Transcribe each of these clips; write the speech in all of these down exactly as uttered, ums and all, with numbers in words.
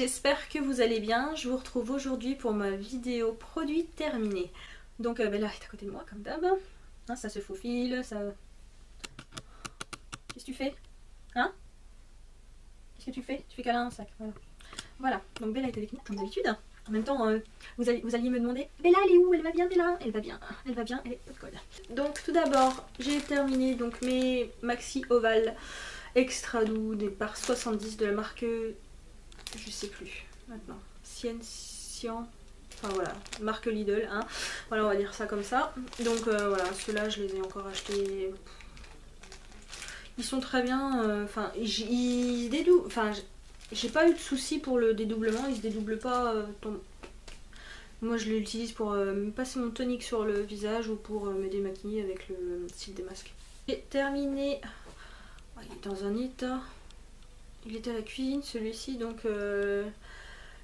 j'espère que vous allez bien. Je vous retrouve aujourd'hui pour ma vidéo produits terminés. Donc euh, Bella est à côté de moi comme d'hab. Hein, ça se faufile, ça... Qu'est-ce que tu fais? Hein? Qu'est-ce que tu fais? Tu fais câlin un sac, voilà. Voilà, donc Bella est avec nous comme d'habitude. En même temps, euh, vous, allez, vous alliez me demander, Bella elle est où? Elle va bien Bella? Elle va bien, elle va bien, elle est code. Donc tout d'abord, j'ai terminé donc mes maxi ovales extra doux des barres soixante-dix de la marque, je sais plus maintenant, Cien, Cien, enfin voilà, marque Lidl, hein. Voilà, on va dire ça comme ça. Donc euh, voilà, ceux-là je les ai encore achetés, ils sont très bien, enfin euh, ils dédoublent, enfin j'ai pas eu de soucis pour le dédoublement, ils se dédoublent pas, euh, ton... moi je l'utilise pour euh, me passer mon tonique sur le visage ou pour euh, me démaquiller avec le style des masques. J'ai terminé... Il est dans un état, il est à la cuisine celui-ci, donc euh,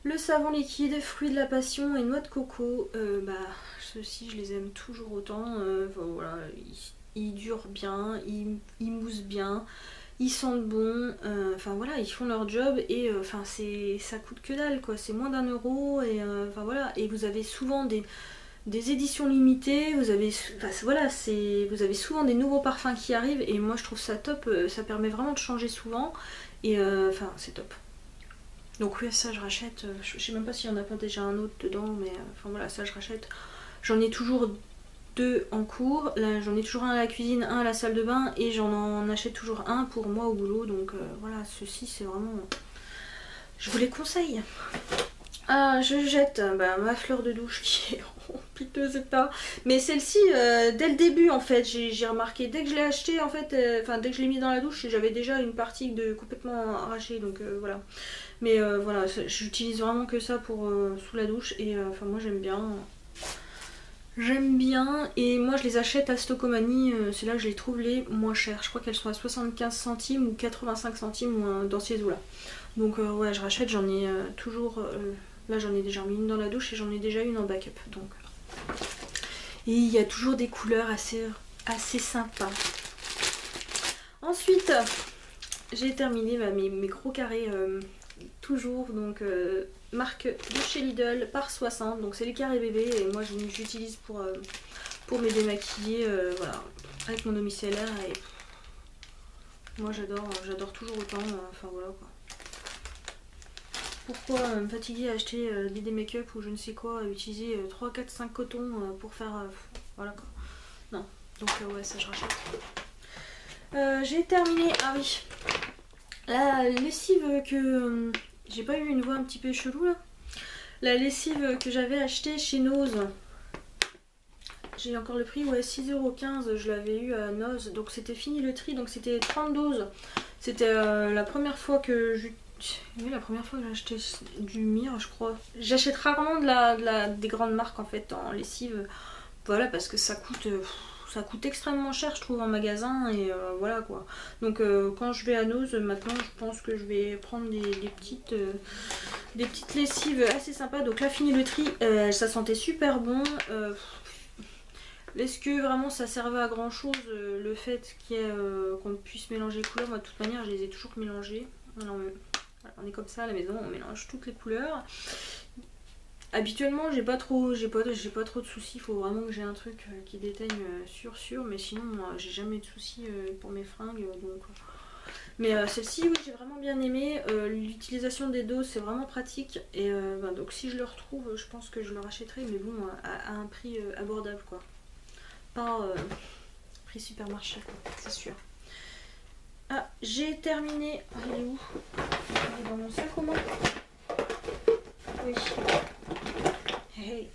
le savon liquide, fruit de la passion et noix de coco, euh, bah ceux-ci je les aime toujours autant, euh, enfin, voilà, ils, ils durent bien, ils, ils moussent bien, ils sentent bon, euh, enfin voilà, ils font leur job et euh, enfin c'est, ça coûte que dalle quoi, c'est moins d'un euro et euh, enfin voilà, et vous avez souvent des... des éditions limitées, vous avez, enfin, voilà, vous avez souvent des nouveaux parfums qui arrivent et moi je trouve ça top, ça permet vraiment de changer souvent et euh, enfin c'est top. Donc oui ça je rachète, je sais même pas s'il y en a pas déjà un autre dedans mais enfin voilà ça je rachète. J'en ai toujours deux en cours, là j'en ai toujours un à la cuisine, un à la salle de bain et j'en en achète toujours un pour moi au boulot donc euh, voilà ceci c'est vraiment, je vous les conseille. Ah, je jette bah, ma fleur de douche qui est en piteux état. Mais celle-ci, euh, dès le début, en fait, j'ai remarqué, dès que je l'ai achetée, en fait, enfin, euh, dès que je l'ai mise dans la douche, j'avais déjà une partie de complètement arrachée. Donc euh, voilà. Mais euh, voilà, j'utilise vraiment que ça pour euh, sous la douche. Et enfin, euh, moi, j'aime bien. J'aime bien. Et moi, je les achète à Stocomanie. Euh, C'est là que je les trouve les moins chères. Je crois qu'elles sont à soixante-quinze centimes ou quatre-vingt-cinq centimes euh, dans ces eaux-là. Donc euh, ouais, je rachète. J'en ai euh, toujours. Euh, Là j'en ai déjà mis une dans la douche et j'en ai déjà une en backup donc. Et il y a toujours des couleurs assez, assez sympas. Ensuite j'ai terminé bah, mes, mes gros carrés euh, toujours donc euh, marque de chez Lidl par soixante donc c'est les carrés bébés et moi j'utilise pour, euh, pour me démaquiller euh, voilà, avec mon eau micellaire et moi j'adore j'adore toujours autant euh, enfin voilà quoi. Pourquoi me fatiguer à acheter euh, des make-up ou je ne sais quoi, utiliser euh, trois, quatre, cinq cotons euh, pour faire... Euh, voilà quoi. Non. Donc euh, ouais, ça je rachète. Euh, j'ai terminé... Ah oui. La lessive que... Euh, j'ai pas eu une voix un petit peu chelou là. La lessive que j'avais achetée chez Noz. J'ai encore le prix, ouais, six euros quinze, je l'avais eu à Noz. Donc c'était fini le tri, donc c'était trente doses. C'était euh, la première fois que j'utilisais... Oui, la première fois que j'ai acheté du Mir, je crois. J'achète rarement de la, de la, des grandes marques en fait en lessive. Voilà, parce que ça coûte, ça coûte extrêmement cher, je trouve, en magasin. Et euh, voilà quoi. Donc, euh, quand je vais à Noz, maintenant, je pense que je vais prendre des, des, petites, euh, des petites lessives assez sympas. Donc, là, fini le tri, euh, ça sentait super bon. Euh, Est-ce que vraiment ça servait à grand chose euh, le fait qu'on euh, qu'on puisse mélanger les couleurs? Moi, de toute manière, je les ai toujours mélangées. Non, mais... On est comme ça à la maison, on mélange toutes les couleurs. Habituellement, j'ai pas trop, j'ai pas, j'ai pas trop de soucis. Il faut vraiment que j'ai un truc qui déteigne sur sur, mais sinon, j'ai jamais de soucis pour mes fringues. Donc, mais euh, celle-ci, oui, j'ai vraiment bien aimé. Euh, L'utilisation des doses, c'est vraiment pratique. Et euh, ben, donc, si je le retrouve, je pense que je le rachèterai, mais bon, à, à un prix abordable, quoi. Pas euh, prix supermarché, c'est sûr. Ah, j'ai terminé. Oh, il est où? Il est dans mon sac au moins. Oui. Hey.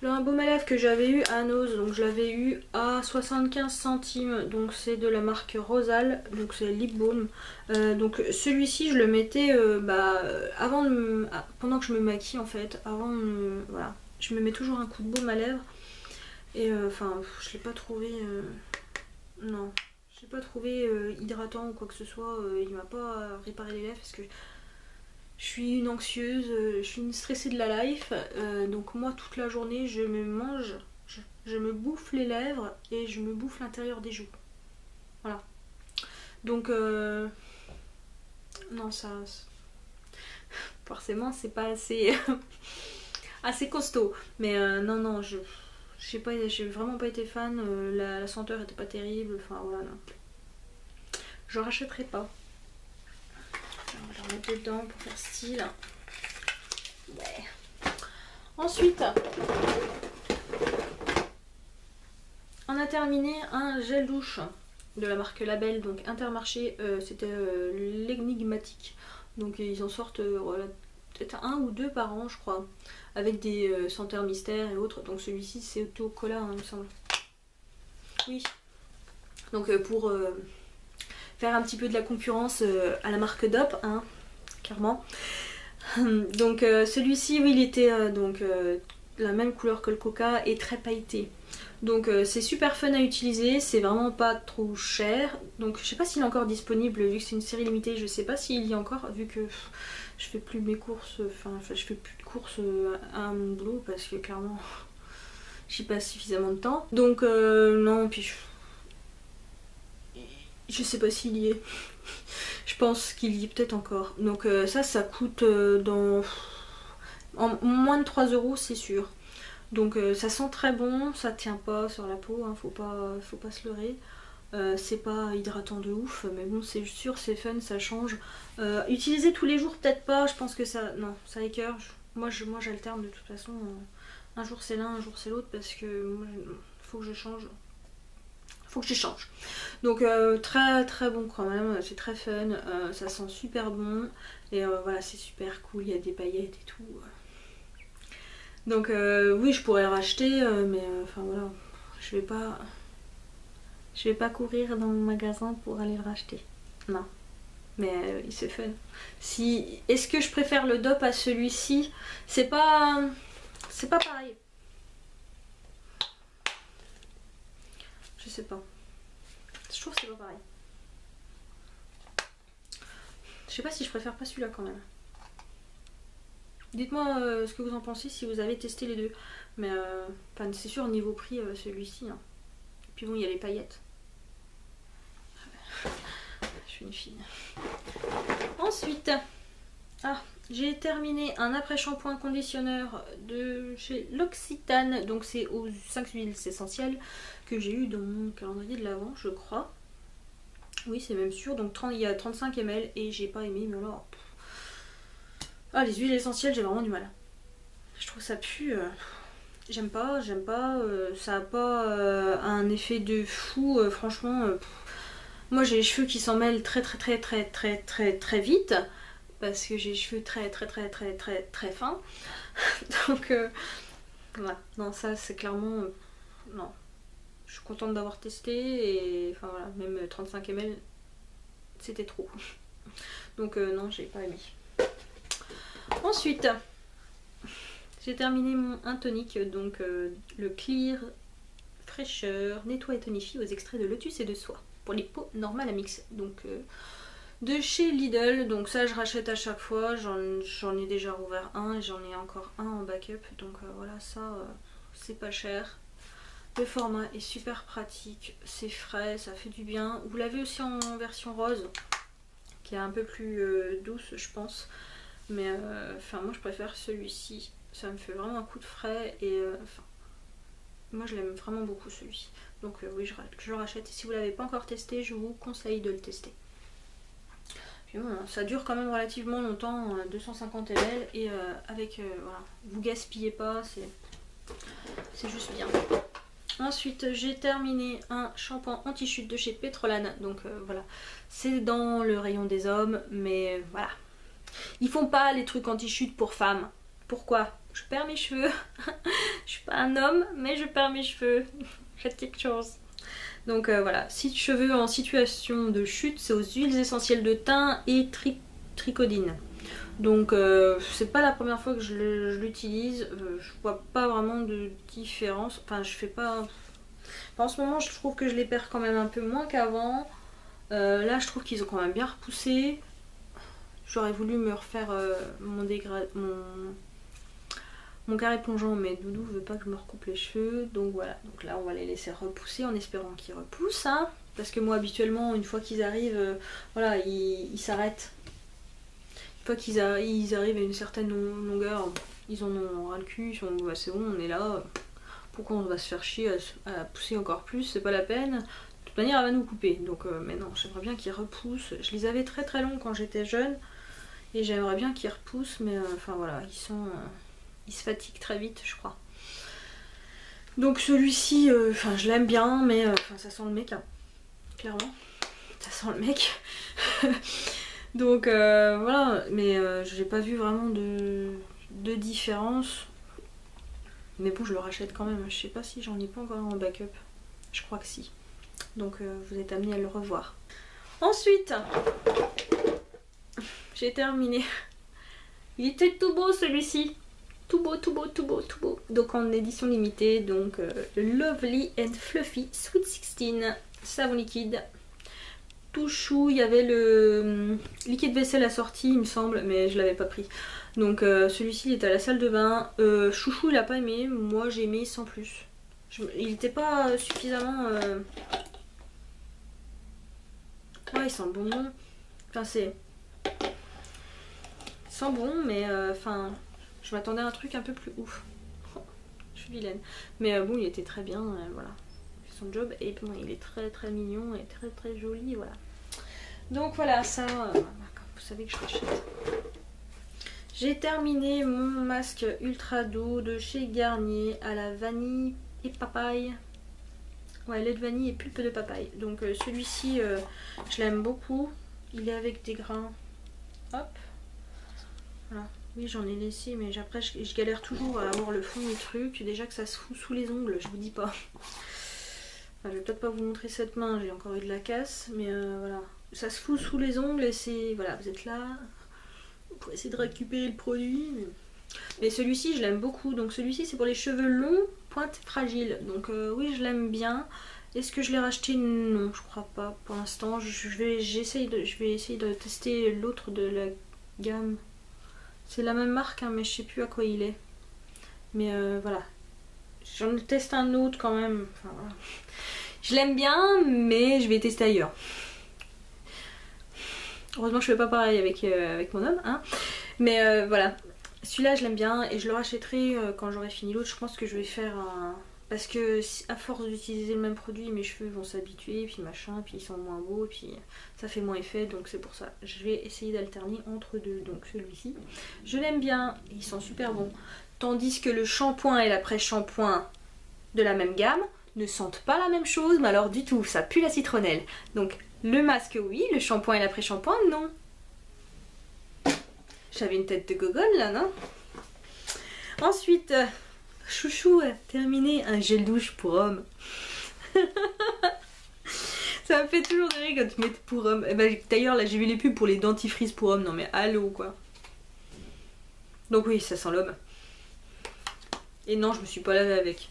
Le un baume à lèvres que j'avais eu à Noz, donc je l'avais eu à soixante-quinze centimes. Donc c'est de la marque Rosal, donc c'est Lip Balm. Euh, donc celui-ci, je le mettais euh, bah, avant de me... ah, pendant que je me maquille en fait. Avant, de... voilà, je me mets toujours un coup de baume à lèvres. Et enfin, euh, je l'ai pas trouvé. Euh... Non. J'ai pas trouvé euh, hydratant ou quoi que ce soit, euh, il m'a pas euh, réparé les lèvres parce que je suis une anxieuse, euh, je suis une stressée de la life, euh, donc moi toute la journée je me mange, je, je me bouffe les lèvres et je me bouffe l'intérieur des joues. Voilà. Donc euh, non ça... forcément c'est pas assez assez costaud. Mais euh, non non, je j'ai pas, j'ai vraiment pas été fan, euh, la, la senteur était pas terrible, enfin voilà, non, je rachèterai pas. On va leur mettre dedans pour faire style. Ouais. Ensuite, on a terminé un gel douche de la marque Label, donc Intermarché, euh, c'était euh, l'énigmatique. Donc ils en sortent euh, voilà, peut-être un ou deux par an je crois, avec des euh, senteurs mystères et autres. Donc celui-ci c'est autocollant hein, il me semble. Oui. Donc euh, pour euh, faire un petit peu de la concurrence euh, à la marque D O P, hein, clairement. Donc euh, celui-ci, oui, il était euh, donc euh, la même couleur que le coca et très pailleté. Donc euh, c'est super fun à utiliser, c'est vraiment pas trop cher. Donc je sais pas s'il est encore disponible, vu que c'est une série limitée, je sais pas s'il y a encore, vu que pff, je fais plus mes courses, enfin je fais plus de courses à, à mon boulot parce que clairement j'ai pas suffisamment de temps. Donc euh, non, puis je, je sais pas s'il y est. Je pense qu'il y est peut-être encore. Donc euh, ça, ça coûte euh, dans en moins de trois euros, c'est sûr. Donc euh, ça sent très bon, ça tient pas sur la peau, hein, faut pas, faut pas se leurrer. Euh, c'est pas hydratant de ouf, mais bon c'est sûr, c'est fun, ça change. Euh, utiliser tous les jours peut-être pas, je pense que ça, non, ça écoeure. Moi je, moi j'alterne de toute façon, un jour c'est l'un, un jour c'est l'autre parce que moi, faut que je change. Faut que je change. Donc euh, très très bon quand même, c'est très fun, euh, ça sent super bon et euh, voilà, c'est super cool, il y a des paillettes et tout. Donc euh, oui, je pourrais racheter, euh, mais euh, enfin voilà, je vais pas, je vais pas courir dans mon magasin pour aller le racheter. Non, mais euh, c'est fun. Si, est-ce que je préfère le D O P à celui-ci? C'est pas, c'est pas pareil. Je sais pas. Je trouve que c'est pas pareil. Je sais pas si je préfère pas celui-là quand même. Dites-moi euh, ce que vous en pensez si vous avez testé les deux. Mais euh, c'est sûr, niveau prix, euh, celui-ci. Hein. Et puis bon, il y a les paillettes. Je suis une fille. Ensuite, ah, j'ai terminé un après-shampoing conditionneur de chez L'Occitane. Donc c'est aux cinq huiles essentielles que j'ai eu dans mon calendrier de l'avant, je crois. Oui, c'est même sûr. Donc trente, il y a trente-cinq millilitres et j'ai pas aimé, mais alors... Pff. Ah, les huiles essentielles, j'ai vraiment du mal. Je trouve ça pue. Euh, j'aime pas, j'aime pas. Euh, ça n'a pas euh, un effet de fou. Euh, franchement, euh, moi j'ai les cheveux qui s'en mêlent très très très très très très très vite. Parce que j'ai les cheveux très très très très très très fins. Donc, euh, voilà. Non, ça c'est clairement... Euh, non. Je suis contente d'avoir testé. Et enfin voilà, même trente-cinq millilitres, c'était trop. Donc euh, non, j'ai pas aimé. Ensuite, j'ai terminé mon un tonique, donc euh, le Clear fraîcheur nettoie et tonifie aux extraits de lotus et de soie pour les peaux normales à mix, donc euh, de chez Lidl. Donc ça je rachète à chaque fois, j'en ai déjà rouvert un et j'en ai encore un en backup, donc euh, voilà, ça euh, c'est pas cher, le format est super pratique, c'est frais, ça fait du bien. Vous l'avez aussi en version rose qui est un peu plus euh, douce je pense. Mais euh, enfin moi je préfère celui-ci, ça me fait vraiment un coup de frais et euh, enfin moi je l'aime vraiment beaucoup celui-ci. Donc euh, oui, je, je le rachète. Et si vous l'avez pas encore testé, je vous conseille de le tester. Puis bon, ça dure quand même relativement longtemps, deux cent cinquante millilitres, et euh, avec euh, voilà, vous gaspillez pas, c'est c'est juste bien. Ensuite j'ai terminé un shampoing anti-chute de chez Petrolana. Donc euh, voilà, c'est dans le rayon des hommes, mais voilà. Ils font pas les trucs anti-chute pour femmes. Pourquoi? Je perds mes cheveux. Je suis pas un homme, mais je perds mes cheveux. Faites quelque chose. Donc euh, voilà, si cheveux en situation de chute, c'est aux huiles essentielles de thym et tri tricodine. Donc euh, c'est pas la première fois que je l'utilise. Euh, je vois pas vraiment de différence. Enfin, je fais pas. Enfin, en ce moment, je trouve que je les perds quand même un peu moins qu'avant. Euh, là, je trouve qu'ils ont quand même bien repoussé. J'aurais voulu me refaire euh, mon, dégra... mon... mon carré plongeant, mais Doudou veut pas que je me recoupe les cheveux. Donc voilà, donc là on va les laisser repousser en espérant qu'ils repoussent. Hein, parce que moi habituellement, une fois qu'ils arrivent, euh, voilà, ils s'arrêtent. Ils pas qu'ils ils arrivent à une certaine longueur, ils en ont ras le cul, ils sont bah c'est bon, on est là, pourquoi on va se faire chier à, à pousser encore plus, c'est pas la peine, de toute manière elle va nous couper. Donc euh, mais non, j'aimerais bien qu'ils repoussent, je les avais très très longs quand j'étais jeune et j'aimerais bien qu'ils repoussent, mais euh, enfin voilà, ils sont euh, ils se fatiguent très vite je crois. Donc celui-ci, euh, enfin je l'aime bien, mais euh, ça sent le mec, hein. Clairement, ça sent le mec. Donc euh, voilà, mais euh, j'ai pas vu vraiment de, de différence. Mais bon, je le rachète quand même, je sais pas si j'en ai pas encore en backup. Je crois que si. Donc euh, vous êtes amené à le revoir. Ensuite, j'ai terminé. Il était tout beau celui-ci. Tout beau, tout beau, tout beau, tout beau. Donc en édition limitée, donc euh, Lovely and Fluffy Sweet sixteen, savon liquide. Tout chou, il y avait le liquide vaisselle assorti il me semble, mais je l'avais pas pris. Donc euh, celui-ci il était à la salle de bain. Euh, Chouchou il a pas aimé, moi j'ai aimé sans plus. Je... Il était pas suffisamment... Euh... Ouais il sent bon. Enfin c'est... Il sent bon mais euh, enfin... Je m'attendais à un truc un peu plus ouf. Oh, je suis vilaine. Mais euh, bon, il était très bien, euh, voilà. Il fait son job et bon, il est très très mignon et très très joli, voilà. Donc voilà, ça, euh, vous savez que je rachète. J'ai terminé mon masque ultra doux de chez Garnier à la vanille et papaye. Ouais, lait de vanille et pulpe de papaye. Donc euh, celui-ci, euh, je l'aime beaucoup. Il est avec des grains. Hop. Voilà. Oui j'en ai laissé mais après je, je galère toujours à avoir le fond du truc, déjà que ça se fout sous les ongles, je vous dis pas. Enfin, je vais peut-être pas vous montrer cette main, j'ai encore eu de la casse, mais euh, voilà. Ça se fout sous les ongles et c'est... Voilà, vous êtes là pour essayer de récupérer le produit. Mais celui-ci je l'aime beaucoup, donc celui-ci c'est pour les cheveux longs, pointe fragile. Donc euh, oui je l'aime bien. Est-ce que je l'ai racheté? Non je crois pas pour l'instant, je vais, j'essaye de, je vais essayer de tester l'autre de la gamme. C'est la même marque, hein, mais je sais plus à quoi il est. Mais euh, voilà. J'en teste un autre quand même. Enfin, voilà. Je l'aime bien, mais je vais tester ailleurs. Heureusement, je fais pas pareil avec, euh, avec mon homme. Hein. Mais euh, voilà. Celui-là, je l'aime bien et je le rachèterai euh, quand j'aurai fini l'autre. Je pense que je vais faire un... Parce que à force d'utiliser le même produit, mes cheveux vont s'habituer, puis machin, puis ils sont moins beaux, puis ça fait moins effet, donc c'est pour ça. Je vais essayer d'alterner entre deux, donc celui-ci. Je l'aime bien, ils sont super bons. Tandis que le shampoing et l'après-shampoing de la même gamme ne sentent pas la même chose, mais alors du tout, ça pue la citronnelle. Donc le masque oui, le shampoing et l'après-shampoing non. J'avais une tête de gogole là, non? Ensuite... Chouchou a terminé un gel douche pour homme. Ça me fait toujours de rire quand tu mets pour homme. Eh ben, d'ailleurs là j'ai vu les pubs pour les dentifrices pour homme. Non mais allô quoi. Donc oui ça sent l'homme. Et non je me suis pas lavée avec.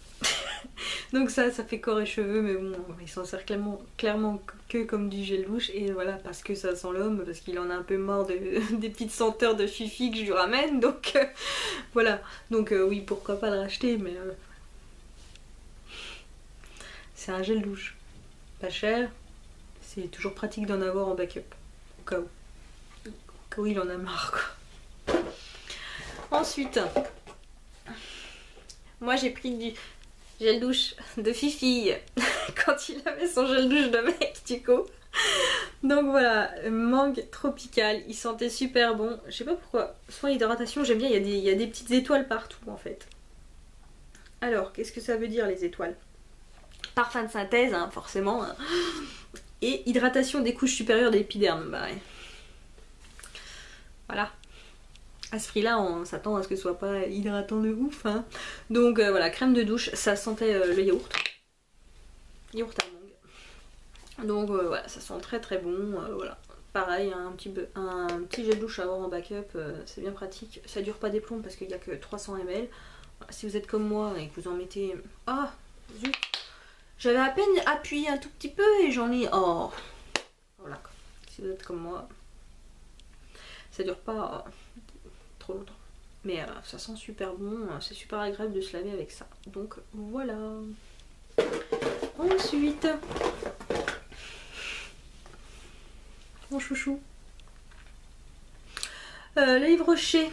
Donc ça ça fait corps et cheveux. Mais bon il s'en sert clairement, clairement que comme du gel douche. Et voilà parce que ça sent l'homme. Parce qu'il en a un peu marre de, des petites senteurs de fifi que je lui ramène. Donc euh, voilà. Donc euh, oui pourquoi pas le racheter. Mais euh, c'est un gel douche. Pas cher. C'est toujours pratique d'en avoir en backup. Au cas où. Au cas où il en a marre quoi. Ensuite. Moi j'ai pris du... gel douche de Fifi quand il avait son gel douche de mec du coup. Donc voilà, mangue tropicale, il sentait super bon. Je sais pas pourquoi, soin hydratation j'aime bien, il y, a des, il y a des petites étoiles partout en fait. Alors qu'est-ce que ça veut dire les étoiles? Parfum de synthèse hein, forcément hein. Et hydratation des couches supérieures d'épiderme, bah ouais. Voilà. À ce prix là on s'attend à ce que ce soit pas hydratant de ouf hein. Donc euh, voilà, crème de douche, ça sentait euh, le yaourt yaourt à mangue, donc euh, voilà ça sent très très bon, euh, voilà pareil un petit, un petit gel douche à avoir en backup, euh, c'est bien pratique, ça dure pas des plombs parce qu'il n'y a que trois cents millilitres. Si vous êtes comme moi et que vous en mettez, ah oh, zut j'avais à peine appuyé un tout petit peu et j'en ai, oh voilà quoi. Si vous êtes comme moi ça dure pas euh... longtemps. Mais euh, ça sent super bon, c'est super agréable de se laver avec ça. Donc voilà. Ensuite, mon chouchou. Euh, le Yves Rocher,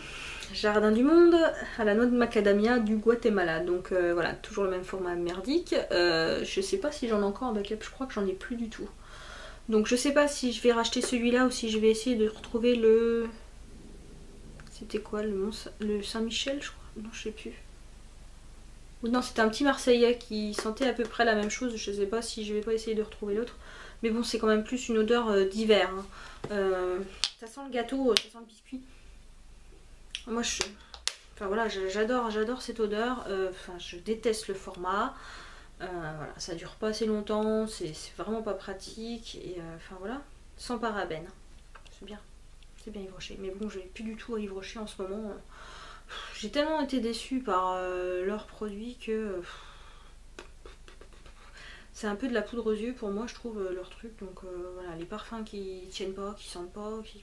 Jardin du Monde, à la noix de macadamia du Guatemala. Donc euh, voilà, toujours le même format merdique. Euh, je sais pas si j'en ai encore en backup, je crois que j'en ai plus du tout. Donc je sais pas si je vais racheter celui-là ou si je vais essayer de retrouver le... C'était quoi le, Mont... le Saint-Michel, je crois? Non, je sais plus. Ou non, c'était un petit Marseillais qui sentait à peu près la même chose. Je sais pas si je vais pas essayer de retrouver l'autre. Mais bon, c'est quand même plus une odeur euh, d'hiver. Hein. Euh, ça sent le gâteau, ça sent le biscuit. Moi, je, enfin voilà, j'adore, j'adore cette odeur. Euh, enfin, je déteste le format. Euh, voilà, ça dure pas assez longtemps. C'est vraiment pas pratique. Et euh, enfin voilà, sans parabènes. C'est bien, c'est bien Yves Rocher. Mais bon, je n'ai plus du tout à Yves Rocher en ce moment. J'ai tellement été déçue par euh, leurs produits que c'est un peu de la poudre aux yeux pour moi, je trouve, leur truc. Donc euh, voilà, les parfums qui tiennent pas, qui sentent pas, qui...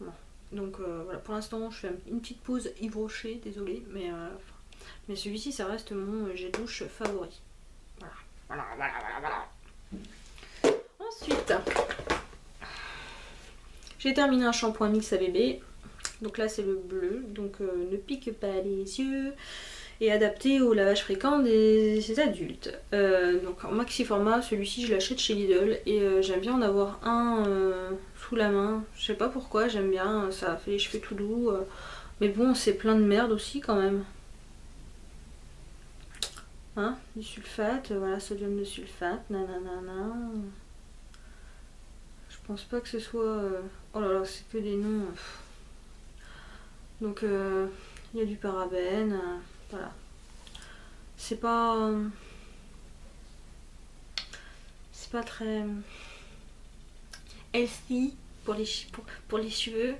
Non. Donc euh, voilà, pour l'instant je fais une petite pause Yves Rocher, désolée, mais, euh, mais celui-ci ça reste mon jet de douche favori. Voilà, voilà, voilà, voilà, voilà. Ensuite, j'ai terminé un shampoing mix à bébé. Donc là c'est le bleu, donc euh, ne pique pas les yeux et adapté au lavage fréquent des, des adultes. Euh, donc en maxi format, celui-ci je l'achète chez Lidl et euh, j'aime bien en avoir un euh, sous la main. Je sais pas pourquoi, j'aime bien, ça fait les cheveux tout doux. Euh, mais bon, c'est plein de merde aussi quand même. Hein, du sulfate, euh, voilà, sodium de sulfate, nanana. Je pense pas que ce soit... Euh... Oh là là, c'est que des noms... Pff. Donc il euh, y a du parabène, euh, voilà. C'est pas... Euh, c'est pas très... healthy pour les, pour, pour les cheveux.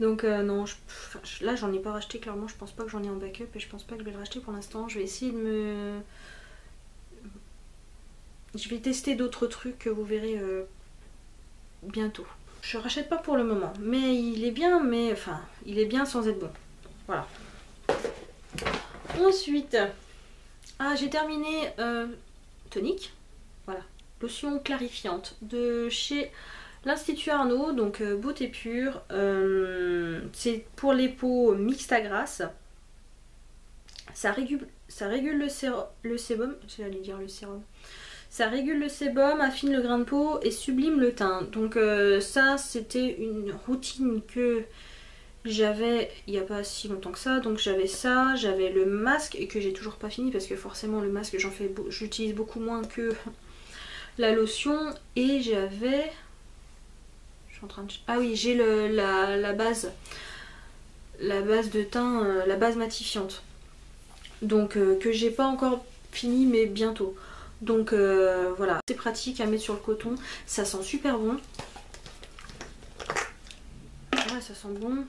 Donc euh, non, je, je, là j'en ai pas racheté clairement, je pense pas que j'en ai en backup et je pense pas que je vais le racheter pour l'instant. Je vais essayer de me... Je vais tester d'autres trucs que vous verrez euh, bientôt. Je rachète pas pour le moment, mais il est bien, mais enfin, il est bien sans être bon. Voilà. Ensuite, ah, j'ai terminé euh, tonique, voilà, lotion clarifiante de chez l'Institut Arnaud, donc euh, beauté pure. Euh, c'est pour les peaux mixtes à grasse. Ça régule, ça régule le, séro, le sébum, j'allais dire le sérum. Ça régule le sébum, affine le grain de peau et sublime le teint. Donc euh, ça, c'était une routine que j'avais il n'y a pas si longtemps que ça. Donc j'avais ça, j'avais le masque et que j'ai toujours pas fini parce que forcément le masque, j'en fais, j'utilise beaucoup moins que la lotion. Et j'avais... Je suis en train de... Ah oui, j'ai la, la base, la base de teint, euh, la base matifiante. Donc euh, que j'ai pas encore fini mais bientôt. Donc euh, voilà, c'est pratique à mettre sur le coton, ça sent super bon. Ouais, ça sent bon.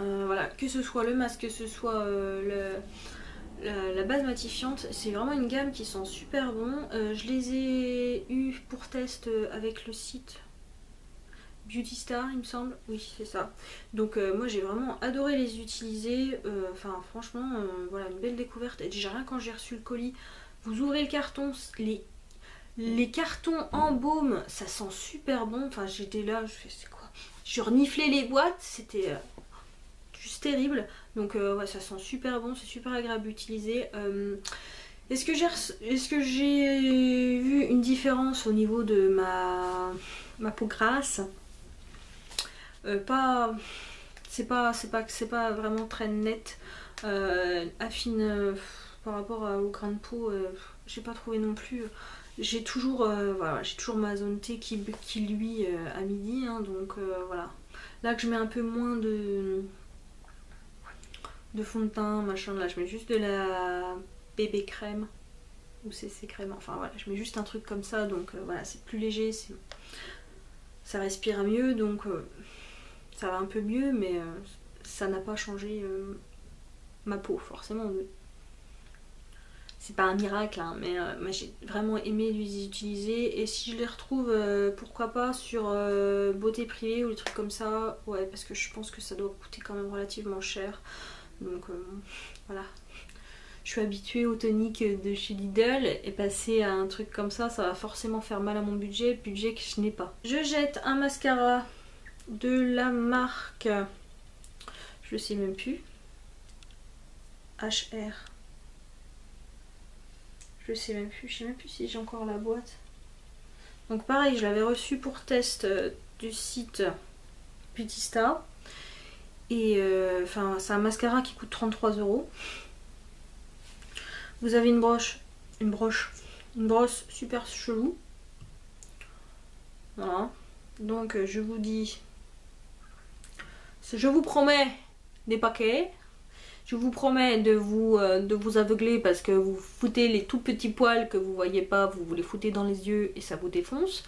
Euh, voilà, que ce soit le masque, que ce soit euh, le, la, la base matifiante, c'est vraiment une gamme qui sent super bon. Euh, je les ai eu pour test avec le site Beauty Star, il me semble. Oui, c'est ça. Donc euh, moi j'ai vraiment adoré les utiliser. Enfin euh, franchement, euh, voilà, une belle découverte. Et déjà rien quand j'ai reçu le colis. Vous ouvrez le carton, les, les cartons en baume, ça sent super bon. Enfin, j'étais là, je fais c'est quoi? Je reniflais les boîtes, c'était euh, juste terrible. Donc, euh, ouais, ça sent super bon, c'est super agréable d'utiliser. Euh, est-ce que j'ai est-ce que j'ai vu une différence au niveau de ma, ma peau grasse? euh, Pas, c'est pas, c'est pas, c'est pas vraiment très net. Euh, affine. Euh, Par rapport au grain de peau, euh, j'ai pas trouvé non plus. J'ai toujours, euh, voilà, j'ai toujours ma zone T qui, qui lui euh, à midi, hein, donc euh, voilà. Là que je mets un peu moins de de fond de teint, machin. Là, je mets juste de la bébé crème ou C C crème. Enfin voilà, je mets juste un truc comme ça, donc euh, voilà, c'est plus léger, ça respire mieux, donc euh, ça va un peu mieux, mais euh, ça n'a pas changé euh, ma peau forcément. Mais... C'est pas un miracle, hein, mais euh, moi j'ai vraiment aimé les utiliser. Et si je les retrouve, euh, pourquoi pas, sur euh, beauté privée ou des trucs comme ça. Ouais, parce que je pense que ça doit coûter quand même relativement cher. Donc euh, voilà. Je suis habituée aux toniques de chez Lidl. Et passer à un truc comme ça, ça va forcément faire mal à mon budget. Budget que je n'ai pas. Je jette un mascara de la marque, je ne sais même plus, H R, je sais même plus, je sais même plus si j'ai encore la boîte. Donc pareil, je l'avais reçu pour test du site Beauty Star. Et euh, enfin, c'est un mascara qui coûte trente-trois euros. Vous avez une broche, une broche, une brosse super chelou. Voilà. Donc je vous dis, je vous promets des paquets. Je vous promets de vous, euh, de vous aveugler parce que vous foutez les tout petits poils que vous voyez pas, vous vous les foutez dans les yeux et ça vous défonce.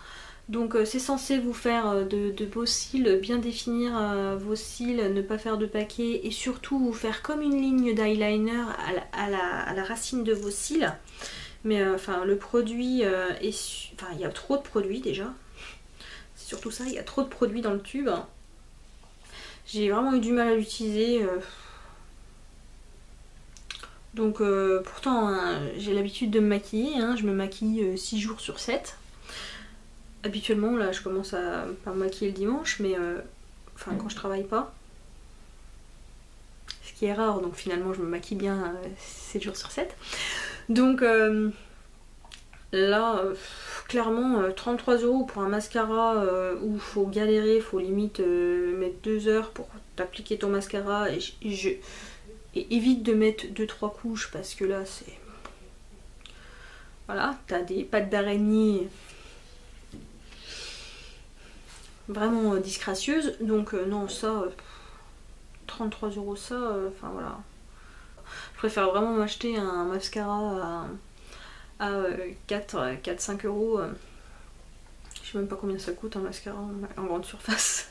Donc euh, c'est censé vous faire euh, de, de beaux cils, bien définir euh, vos cils, ne pas faire de paquet et surtout vous faire comme une ligne d'eyeliner à, à, la, à la racine de vos cils. Mais euh, enfin le produit euh, est... Su... Enfin il y a trop de produits déjà. C'est surtout ça, il y a trop de produits dans le tube. J'ai vraiment eu du mal à l'utiliser... Euh... Donc euh, pourtant hein, j'ai l'habitude de me maquiller, hein, je me maquille euh, six jours sur sept. Habituellement là je commence à pas me maquiller le dimanche, mais euh, enfin quand je travaille pas. Ce qui est rare, donc finalement je me maquille bien euh, sept jours sur sept. Donc euh, là euh, clairement euh, trente-trois euros pour un mascara euh, où il faut galérer, il faut limite euh, mettre deux heures pour t'appliquer ton mascara et je... je... Et évite de mettre deux trois couches parce que là c'est... Voilà, t'as des pattes d'araignée vraiment disgracieuses. Donc euh, non, ça, euh, trente-trois euros ça, enfin euh, voilà. Je préfère vraiment m'acheter un mascara à, à euh, quatre à cinq euros. Euh, je sais même pas combien ça coûte un mascara en, en grande surface.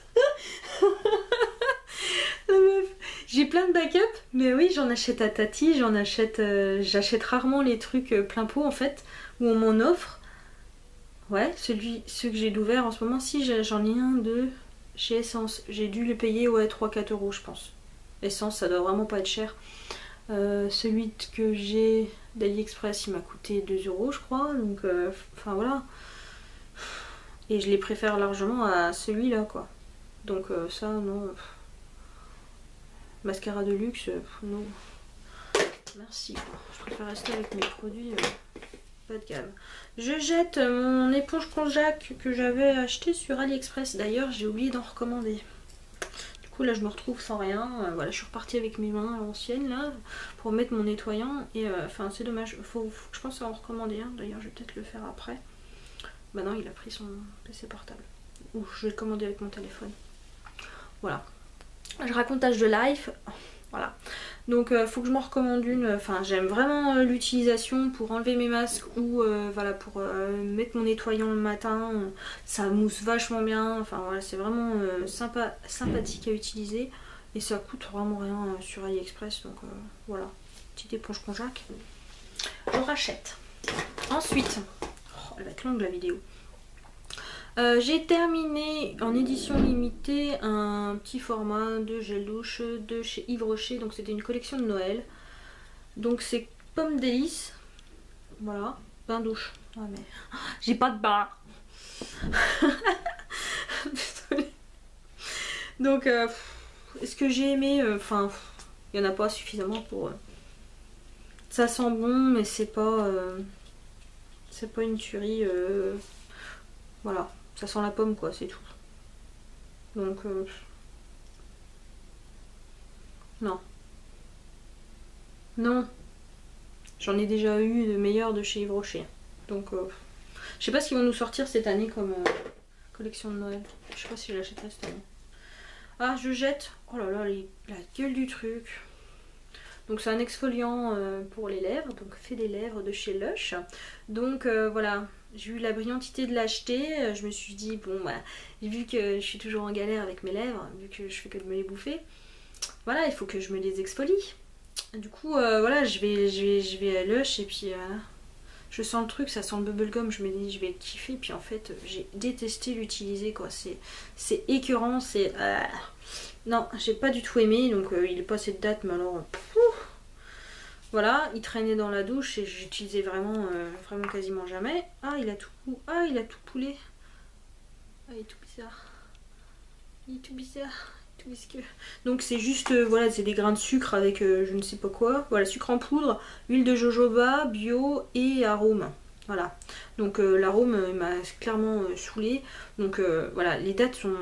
J'ai plein de backup, mais oui j'en achète à Tati, j'en achète, euh, j'achète rarement les trucs plein pot en fait, où on m'en offre. Ouais, celui, ceux que j'ai d'ouvert en ce moment, si j'en ai un de chez Essence, j'ai dû le payer ouais, trois quatre euros je pense. Essence ça doit vraiment pas être cher. Euh, celui que j'ai d'AliExpress il m'a coûté deux euros je crois, donc enfin euh, voilà. Et je les préfère largement à celui-là quoi. Donc euh, ça non... Mascara de luxe, non. Merci. Je préfère rester avec mes produits euh, pas de gamme. Je jette mon éponge konjac que j'avais acheté sur AliExpress. D'ailleurs, j'ai oublié d'en recommander. Du coup, là, je me retrouve sans rien. Euh, voilà, je suis repartie avec mes mains à l'ancienne, là, pour mettre mon nettoyant. Et enfin, euh, c'est dommage. Faut, faut que je pense à en recommander un. Hein. D'ailleurs, je vais peut-être le faire après. Bah non, il a pris son P C portable. Ou je vais le commander avec mon téléphone. Voilà. Je racontage de life, voilà. Donc euh, faut que je m'en recommande une. Enfin j'aime vraiment euh, l'utilisation pour enlever mes masques ou euh, voilà pour euh, mettre mon nettoyant le matin. Ça mousse vachement bien. Enfin voilà c'est vraiment euh, sympa, sympathique à utiliser et ça coûte vraiment rien euh, sur AliExpress. Donc euh, voilà, petite éponge konjac. Je rachète. Ensuite, oh, elle va être longue la vidéo. Euh, j'ai terminé en édition limitée un petit format de gel douche de chez Yves Rocher. Donc c'était une collection de Noël. Donc c'est pomme délice. Voilà, bain douche. Ah mais j'ai pas de bain. Désolée. Donc euh, est-ce que j'ai aimé? Enfin, il n'y en a pas suffisamment pour... Euh... Ça sent bon mais c'est pas... Euh... C'est pas une tuerie. Euh... Voilà. Ça sent la pomme quoi, c'est tout. Donc euh... non, non, j'en ai déjà eu de meilleurs de chez Yves Rocher. Donc euh... je sais pas ce qu'ils vont nous sortir cette année comme euh... collection de Noël. Je sais pas si je l'achèterai cette année. Ah je jette, oh là là les... la gueule du truc. Donc c'est un exfoliant euh, pour les lèvres, donc fait des lèvres de chez Lush. Donc euh, voilà. J'ai eu la brillantité de l'acheter, je me suis dit, bon bah, vu que je suis toujours en galère avec mes lèvres, vu que je fais que de me les bouffer, voilà, il faut que je me les exfolie. Du coup, euh, voilà, je vais, je, vais, je vais à Lush et puis euh, je sens le truc, ça sent le bubblegum, je me dis, je vais le kiffer, puis en fait, j'ai détesté l'utiliser, quoi, c'est écœurant, c'est... Euh... Non, j'ai pas du tout aimé, donc euh, il est passé de date, mais alors... Pouf, voilà, il traînait dans la douche et j'utilisais vraiment, euh, vraiment quasiment jamais. Ah, il a tout, ah, il a tout coulé. Ah, il est tout bizarre. Il est tout bizarre, tout visqueux. Donc c'est juste, euh, voilà, c'est des grains de sucre avec euh, je ne sais pas quoi. Voilà, sucre en poudre, huile de jojoba, bio et arôme. Voilà, donc euh, l'arôme euh, m'a clairement euh, saoulée. Donc euh, voilà, les dates sont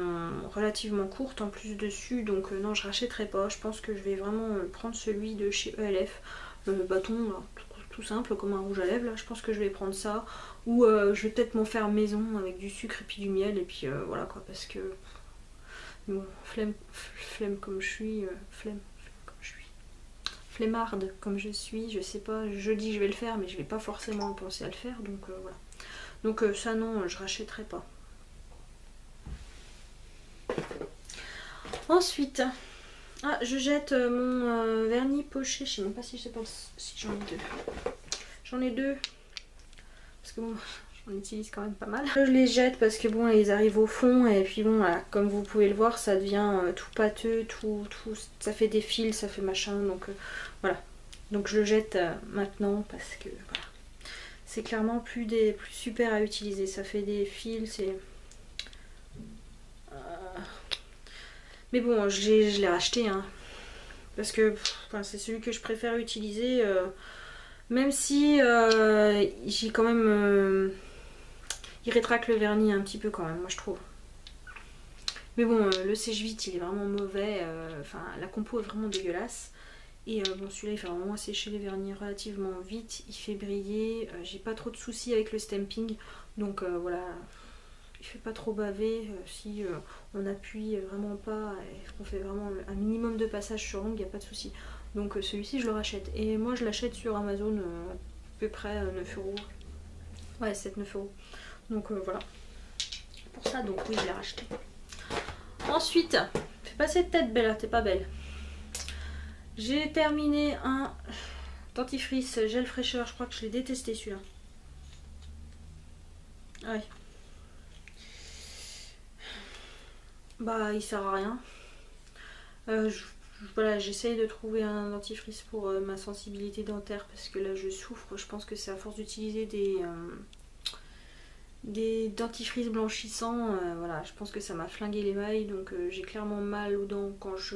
relativement courtes en plus dessus. Donc euh, non, je rachèterai pas. Je pense que je vais vraiment euh, prendre celui de chez E L F. Le bâton, là, tout, tout simple, comme un rouge à lèvres. Là. Je pense que je vais prendre ça. Ou euh, je vais peut-être m'en faire maison avec du sucre et puis du miel. Et puis euh, voilà quoi, parce que... Bon, flemme, flemme comme je suis. Euh, flemme. Flemmarde comme je suis, je sais pas, je dis je vais le faire mais je vais pas forcément penser à le faire, donc euh, voilà. Donc euh, ça non, je rachèterai pas. Ensuite, ah, je jette euh, mon euh, vernis poché, je sais même pas si je sais pas si j'en ai deux. J'en ai deux, parce que bon, j'en utilise quand même pas mal. Je les jette parce que bon, ils arrivent au fond et puis bon, voilà, comme vous pouvez le voir, ça devient euh, tout pâteux, tout, tout, ça fait des fils, ça fait machin, donc euh, voilà. Donc je le jette euh, maintenant parce que voilà, c'est clairement plus, des, plus super à utiliser, ça fait des fils, c'est... Euh... Mais bon, je l'ai racheté, hein, parce que c'est celui que je préfère utiliser... Euh... Même si euh, j'ai quand même... Euh, il rétracte le vernis un petit peu quand même, moi je trouve. Mais bon, euh, le sèche-vite, il est vraiment mauvais. Enfin, euh, la compo est vraiment dégueulasse. Et euh, bon, celui-là, il fait vraiment sécher les vernis relativement vite. Il fait briller. Euh, j'ai pas trop de soucis avec le stamping. Donc euh, voilà, il fait pas trop baver. Euh, si euh, on appuie vraiment pas et qu'on fait vraiment un minimum de passage sur l'ongle, il n'y a pas de soucis. Donc celui-ci je le rachète. Et moi je l'achète sur Amazon euh, à peu près euh, neuf euros. Ouais, sept neuf euros. Donc euh, voilà. Pour ça, donc oui, je l'ai racheté. Ensuite, fais pas cette tête, Bella, t'es pas belle. J'ai terminé un dentifrice gel fraîcheur. Je crois que je l'ai détesté celui-là. Ouais. Bah il sert à rien. Euh, je... Voilà, j'essaye de trouver un dentifrice pour euh, ma sensibilité dentaire parce que là je souffre. Je pense que c'est à force d'utiliser des, euh, des dentifrices blanchissants. Euh, voilà, je pense que ça m'a flingué les mailles. Donc euh, j'ai clairement mal aux dents quand je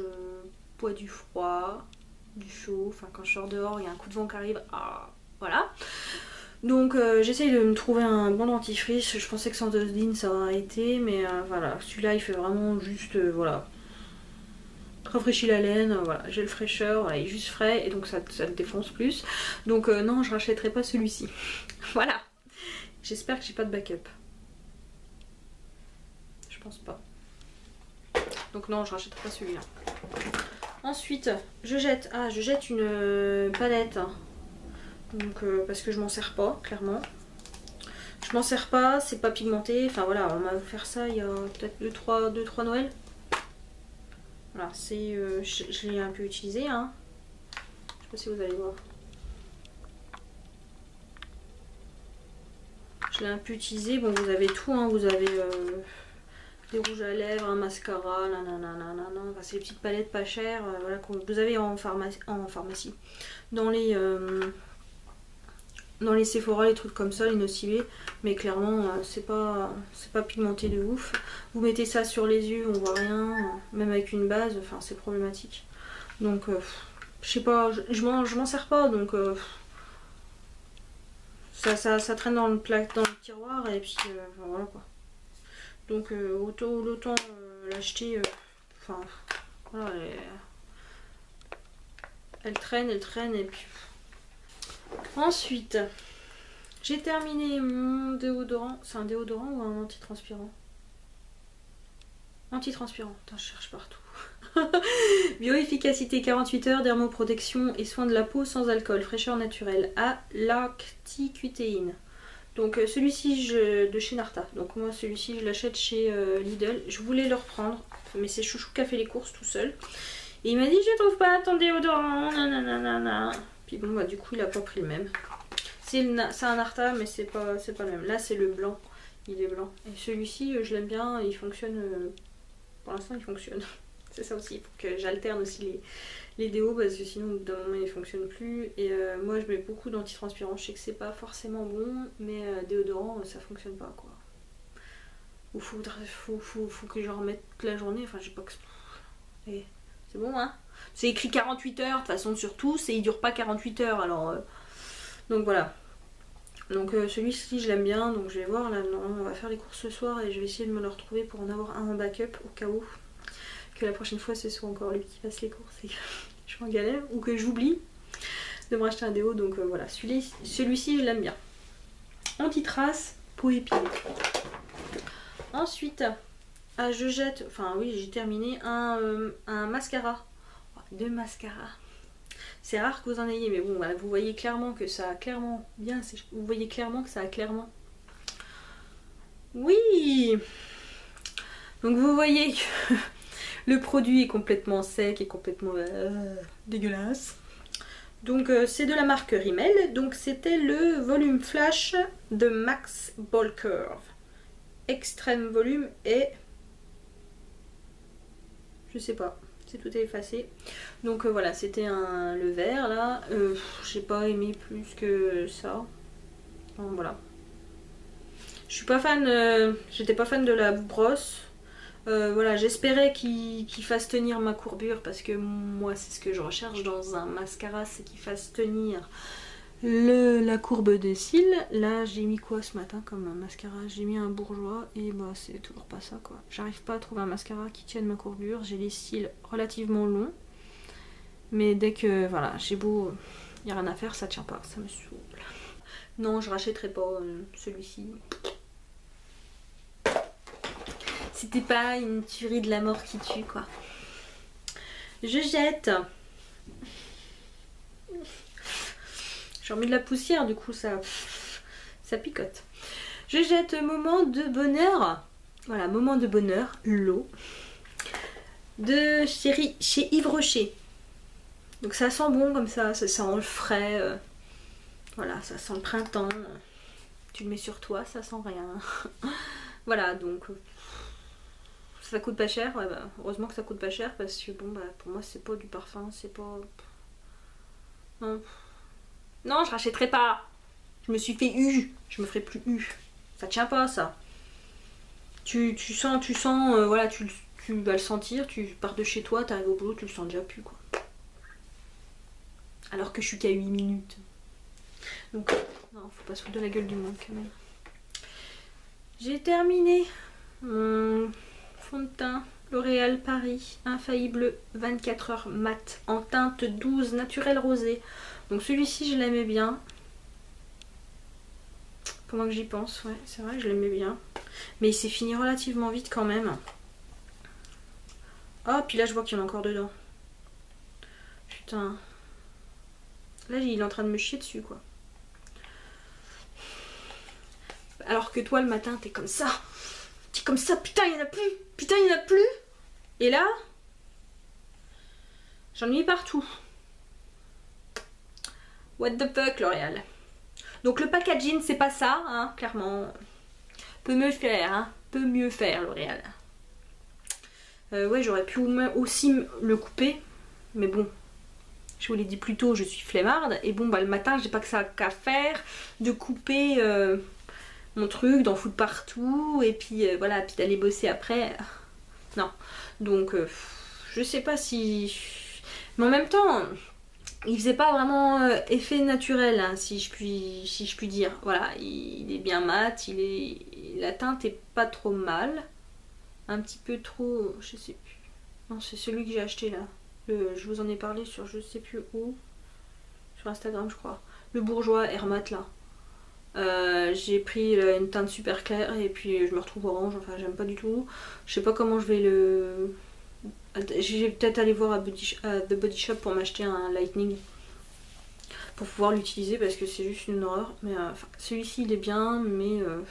bois du froid, du chaud. Enfin, quand je sors dehors, il y a un coup de vent qui arrive. Ah, voilà. Donc euh, j'essaye de me trouver un bon dentifrice. Je pensais que sans Doseline ça aurait été. Mais euh, voilà, celui-là il fait vraiment juste... Euh, voilà. Rafraîchit la laine, voilà, gel fraîcheur, voilà, il est juste frais et donc ça, ça le défonce plus. Donc euh, non, je rachèterai pas celui-ci. Voilà. J'espère que j'ai pas de backup. Je pense pas. Donc non, je rachèterai pas celui-là. Ensuite, je jette, ah, je jette une palette. Donc euh, parce que je m'en sers pas, clairement. Je m'en sers pas, c'est pas pigmenté. Enfin voilà, on m'a offert ça il y a peut-être deux trois Noël. Voilà, c'est, euh, je, je l'ai un peu utilisé, hein. Je sais pas si vous allez voir. Je l'ai un peu utilisé, bon vous avez tout, hein. Vous avez euh, des rouges à lèvres, un mascara, nanana, enfin, c'est des petites palettes pas chères, euh, voilà, que vous avez en pharmacie, en pharmacie. Dans les, euh, dans les Sephora, les trucs comme ça, les Nocibé, mais clairement euh, c'est pas, c'est pas pigmenté de ouf. Vous mettez ça sur les yeux, on voit rien, même avec une base, enfin c'est problématique. Donc euh, je sais pas, je, je m'en sers pas, donc euh, ça, ça, ça traîne dans le plaque, dans le tiroir et puis euh, enfin, voilà quoi. Donc euh, autant l'autant euh, l'acheter, euh, enfin voilà, elle, elle traîne, elle traîne et puis. Ensuite, j'ai terminé mon déodorant. C'est un déodorant ou un antitranspirant? Antitranspirant, putain, je cherche partout. Bioefficacité quarante-huit heures, dermoprotection et soins de la peau sans alcool, fraîcheur naturelle à l'acticutéine. Donc celui-ci de chez Narta. Donc moi celui-ci je l'achète chez euh, Lidl. Je voulais le reprendre, mais c'est Chouchou qui a fait les courses tout seul. Et il m'a dit je trouve pas ton déodorant, nanana. Puis bon bah du coup il a pas pris le même. C'est un Arta mais c'est pas, pas le même. Là c'est le blanc. Il est blanc. Et celui-ci je l'aime bien. Il fonctionne. Euh, pour l'instant il fonctionne. C'est ça aussi. Il faut que j'alterne aussi les, les déos. Parce que sinon au bout d'un moment il ne fonctionne plus. Et euh, moi je mets beaucoup d'antitranspirants. Je sais que c'est pas forcément bon. Mais euh, déodorant ça fonctionne pas quoi. où faut, faut, faut, faut que je remette toute la journée. Enfin, j'ai pas que... C'est bon, hein. C'est écrit quarante-huit heures, de toute façon, surtout, et il dure pas quarante-huit heures, alors... Euh... Donc voilà. Donc euh, celui-ci, je l'aime bien, donc je vais voir. Là, on va faire les courses ce soir et je vais essayer de me le retrouver pour en avoir un en backup, au cas où que la prochaine fois, ce soit encore lui qui fasse les courses et que je m'en galère, ou que j'oublie de me racheter un déo. Donc euh, voilà, celui-ci, celui-ci, je l'aime bien. Anti-trace, peau épilée. Ensuite, ah, je jette, enfin oui, j'ai terminé un, euh, un mascara. Deux mascaras. C'est rare que vous en ayez, mais bon, voilà, vous voyez clairement que ça a clairement bien. Vous voyez clairement que ça a clairement. Oui. Donc vous voyez que le produit est complètement sec et complètement euh, dégueulasse. Donc euh, c'est de la marque Rimmel. Donc c'était le volume flash de Max Ball Curve. Extrême volume et... Je sais pas. C'est tout effacé. Donc euh, voilà, c'était un le vert là. Euh, j'ai pas aimé plus que ça. Donc voilà. Je suis pas fan. Euh, J'étais pas fan de la brosse. Euh, voilà, j'espérais qu'il qu'il fasse tenir ma courbure parce que moi c'est ce que je recherche dans un mascara, c'est qu'il fasse tenir le la courbe des cils. Là j'ai mis quoi ce matin comme un mascara? J'ai mis un Bourgeois et bah c'est toujours pas ça quoi. J'arrive pas à trouver un mascara qui tienne ma courbure. J'ai les cils relativement longs, mais dès que voilà, j'ai beau, il n'y a rien à faire, ça tient pas, ça me saoule. Non, je rachèterai pas euh, celui-ci. C'était pas une tuerie de la mort qui tue quoi. Je jette. J'ai remis de la poussière, du coup ça, ça picote. Je jette moment de bonheur. Voilà, moment de bonheur, l'eau. De chez, chez Yves Rocher. Donc ça sent bon comme ça, ça sent le frais. Euh, voilà, ça sent le printemps. Tu le mets sur toi, ça sent rien. Voilà, donc ça coûte pas cher. Ouais, bah, heureusement que ça coûte pas cher parce que bon, bah, pour moi c'est pas du parfum, c'est pas... Non. Non, je rachèterai pas. Je me suis fait U. Je me ferai plus U. Ça tient pas, ça. Tu, tu sens, tu sens, euh, voilà, tu, tu vas le sentir. Tu pars de chez toi, t'arrives au boulot, tu le sens déjà plus, quoi. Alors que je suis qu'à huit minutes. Donc, non, faut pas se foutre de la gueule du monde, quand même. J'ai terminé mon fond de teint L'Oréal Paris infaillible vingt-quatre heures mat en teinte douze naturelle rosée. Donc celui-ci je l'aimais bien. Comment que j'y pense, ouais, c'est vrai, je l'aimais bien. Mais il s'est fini relativement vite quand même. Oh, puis là je vois qu'il y en a encore dedans. Putain. Là il est en train de me chier dessus quoi. Alors que toi le matin t'es comme ça. T'es comme ça, putain il n'y en a plus. Putain il n'y en a plus. Et là, j'en ai mis partout. What the fuck L'Oréal. Donc le packaging c'est pas ça, hein, clairement. Peut mieux faire, hein. Peut mieux faire L'Oréal. Euh, ouais, j'aurais pu aussi le couper, mais bon. Je vous l'ai dit plus tôt, je suis flemmarde. Et bon bah le matin j'ai pas que ça qu'à faire de couper euh, mon truc, d'en foutre partout, et puis euh, voilà, puis d'aller bosser après. Non. Donc euh, je sais pas si. Mais en même temps. Il faisait pas vraiment euh, effet naturel, hein, si je puis, si je puis dire. Voilà, il, il est bien mat, il est, la teinte est pas trop mal. Un petit peu trop, je sais plus. Non, c'est celui que j'ai acheté là. Le, je vous en ai parlé sur je sais plus où. Sur Instagram, je crois. Le Bourgeois Hermat là. Euh, j'ai pris là, une teinte super claire et puis je me retrouve orange. Enfin, j'aime pas du tout. Je sais pas comment je vais le... J'ai peut-être aller voir à, Body, à The Body Shop pour m'acheter un lightning pour pouvoir l'utiliser parce que c'est juste une horreur. Mais euh, enfin, celui-ci il est bien, mais euh,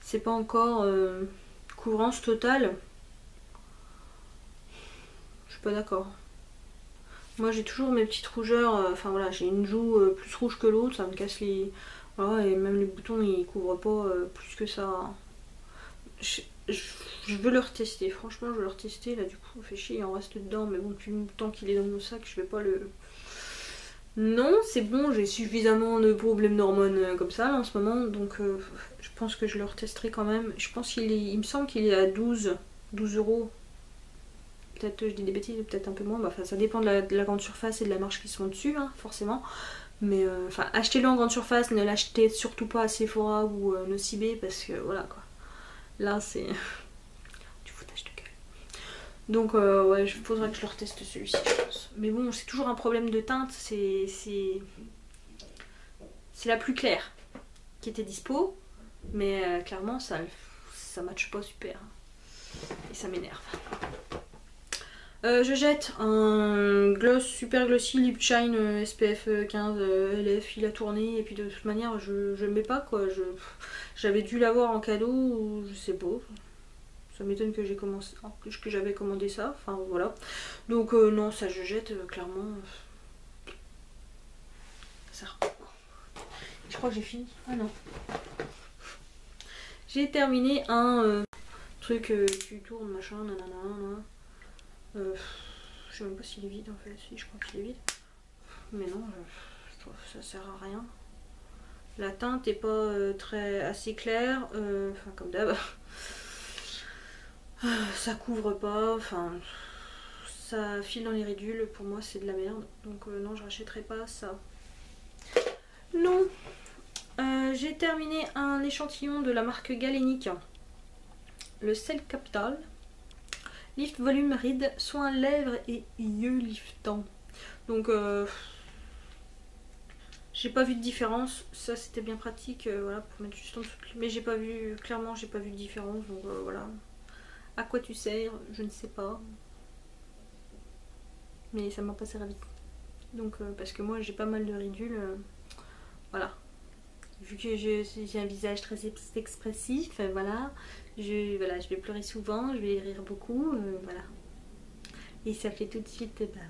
c'est pas encore euh, couvrance totale. Je suis pas d'accord. Moi j'ai toujours mes petites rougeurs. Euh, enfin voilà, j'ai une joue euh, plus rouge que l'autre, ça me casse les. Voilà, et même les boutons ils couvrent pas euh, plus que ça. Je... Je veux le retester, franchement je veux le retester, là du coup on fait chier, il en reste dedans, mais bon depuis le temps qu'il est dans mon sac je vais pas le... Non c'est bon, j'ai suffisamment de problèmes d'hormones comme ça là, en ce moment, donc euh, je pense que je le retesterai quand même. Je pense qu'il est, il me semble qu'il est à douze euros. Peut-être je dis des bêtises, peut-être un peu moins. Bah, enfin, ça dépend de la, de la grande surface et de la marge qui sont dessus, hein, forcément. Mais euh, enfin, achetez-le en grande surface, ne l'achetez surtout pas à Sephora ou euh, Nocibé, parce que voilà quoi. Là c'est du foutage de gueule. Donc euh, ouais, il faudrait que je le reteste celui-ci, je pense. Mais bon, c'est toujours un problème de teinte, c'est... C'est la plus claire qui était dispo, mais euh, clairement ça ça matche pas super. Hein. Et ça m'énerve. Euh, je jette un gloss super glossy lip shine euh, S P F quinze euh, E L F, il a tourné et puis de toute manière je ne le mets pas quoi, j'avais dû l'avoir en cadeau ou je sais pas, ça m'étonne que j'ai commencé que j'avais commandé ça, enfin voilà, donc euh, non ça je jette euh, clairement euh, ça. Je crois que j'ai fini, ah non, j'ai terminé un euh, truc euh, tu tournes machin nanana, nanana. Euh, je sais même pas s'il est vide en fait, si je crois qu'il est vide, mais non, je, je trouve que ça sert à rien. La teinte est pas euh, très assez claire, euh, enfin comme d'hab, euh, ça couvre pas, enfin ça file dans les ridules, pour moi c'est de la merde, donc euh, non je rachèterai pas ça. Non, euh, j'ai terminé un échantillon de la marque Galénica, le Sel Capital. Lift, volume, ride, soin, lèvres et yeux liftant. Donc, euh, j'ai pas vu de différence. Ça, c'était bien pratique, euh, voilà, pour mettre juste en dessous. Mais j'ai pas vu, clairement, j'ai pas vu de différence. Donc, euh, voilà. À quoi tu sers, je ne sais pas. Mais ça m'a pas servi. Donc, euh, parce que moi, j'ai pas mal de ridules. Euh, voilà. Vu que j'ai un visage très expressif, euh, voilà. Je, voilà, je vais pleurer souvent, je vais rire beaucoup, euh, voilà. Et ça fait tout de suite, bah, voilà.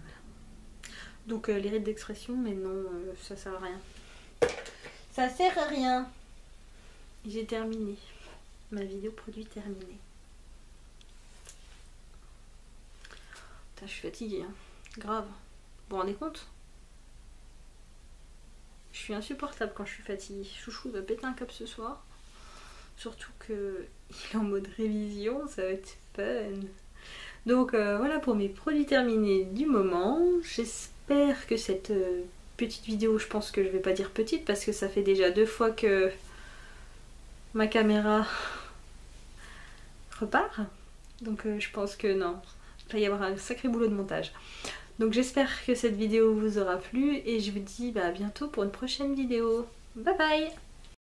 Donc euh, les rides d'expression, mais non, euh, ça sert à rien. Ça sert à rien. J'ai terminé. Ma vidéo produit terminée. Putain, je suis fatiguée, hein. Grave. Vous vous rendez compte? Je suis insupportable quand je suis fatiguée. Chouchou va péter un câble ce soir. Surtout qu'il est en mode révision, ça va être fun. Donc euh, voilà pour mes produits terminés du moment. J'espère que cette euh, petite vidéo, je pense que je vais pas dire petite parce que ça fait déjà deux fois que ma caméra repart. Donc euh, je pense que non, il va y avoir un sacré boulot de montage. Donc j'espère que cette vidéo vous aura plu et je vous dis bah, à bientôt pour une prochaine vidéo. Bye bye!